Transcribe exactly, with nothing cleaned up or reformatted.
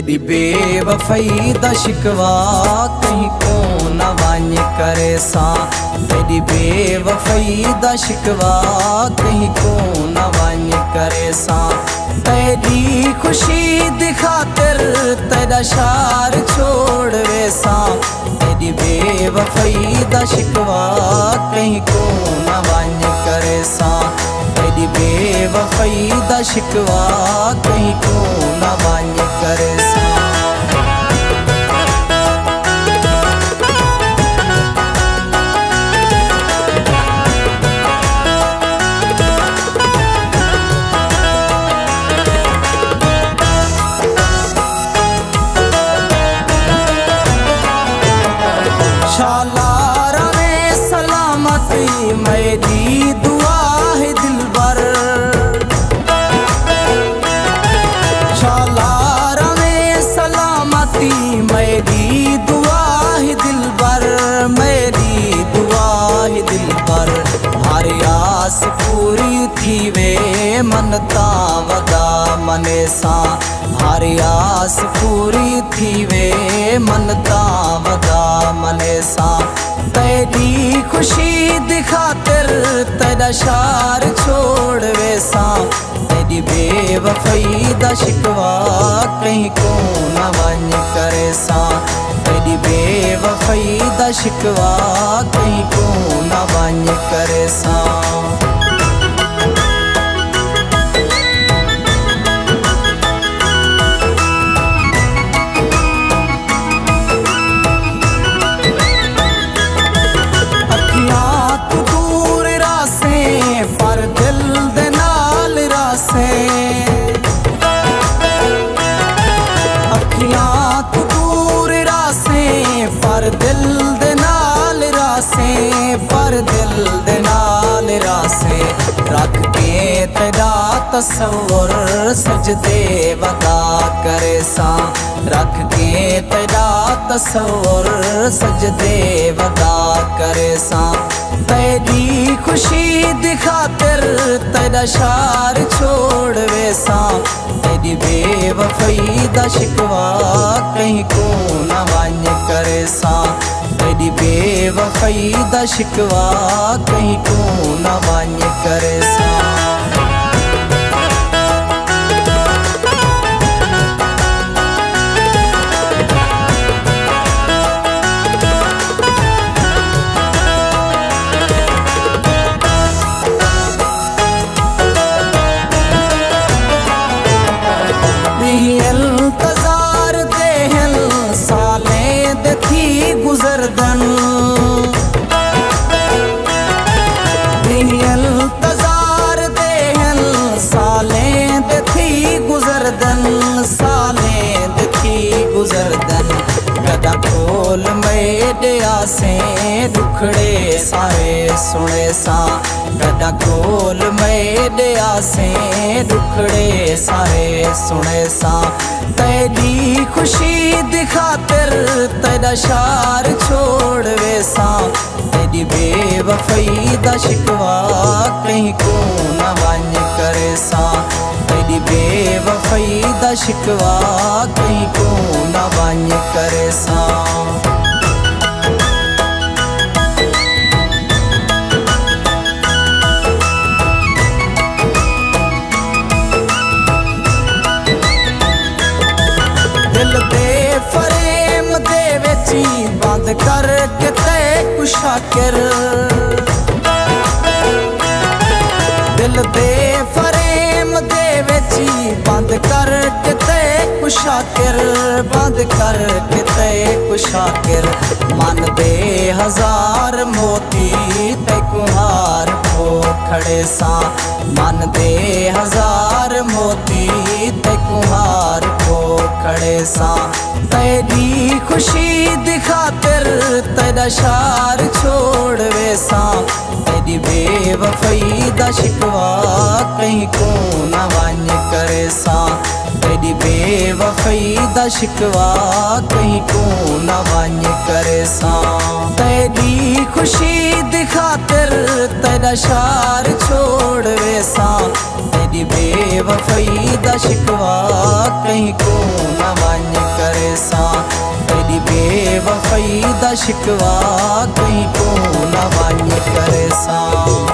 तेरी बेवफाई दा शिकवा कहीं को न वांझ करे सा। तेरी बेवफाई दा शिकवा कहीं को न वांझ करे सा। तेरी खुशी दी खातिर तेरा शार छोड़ वैसा। तेरी बेवफाई दा शिकवा कहीं को न वांझ करे सा। तेरी बेवफाई दा शिकवा कहीं को न वांझ करे सा। शालारा में सलामती मेरी दुआ है दिलबर। शालारा में सलामती मेरी दुआ है दिलबर। मेरी दुआ है दिलबर हर आस पूरी थी वे मनता वगा मने सा। हर आस पूरी थी वे मनता वगा मने सा। तेरी खुशी दिखातिर तेरा शार छोड़ वैसा। तेरी बेवफाई दा शिकवा कहीं को न वांझ करे सा। तेरी बेवफाई दा शिकवा कहीं को न वांझ करे सा। रख के तेरा तस्वुर सजदे वगा करे सा। रख के तेरा तस्वुर सजदे वगा करे सा। तेरी खुशी दिखातिर तेरा शार छोड़ वैसा। तेरी बेवफाई दा शिकवा कहीं को न वांझ करे सा। तेरी बेवफाई दा शिकवा कहीं को न वांझ करे सा। गदा खोल मेरे आसे दुखड़े सारे सुने सा। गदा खोल मेरे आसे दुखड़े सारे सुने सा। तेरी खुशी दिखातिर तेरा शार छोड़ वैसा। तेरी बेवफाई दा शिकवा कहीं को न वांझ करे सा। तेरी बेवफाई दा शिकवा कहीं को न वांझ करे सा। करके ते कुशाकिर दिल दे फरेम दे वेची बंद करके ते कुशाकिर। बंद करके ते कुशाकिर मन दे हजार मोती ते कुहार हो खड़े सा। मन दे हजार मोती ते कुहार हो खड़े सा। तेरी खुशी दिखातिर तेरा शार छोड़ वैसा। तेरी बेवफाई दा शिकवा कहीं को न वांझ करे सा। तेरी बेवफाई दा शिकवा कहीं को न वांझ करे सा। तेरी खुशी दिखातिर तेरा शार छोड़ वैसा। तेरी बेवफाई दा शिकवा कहीं को न वांझ शिकवा कोई को नवानी करे सा।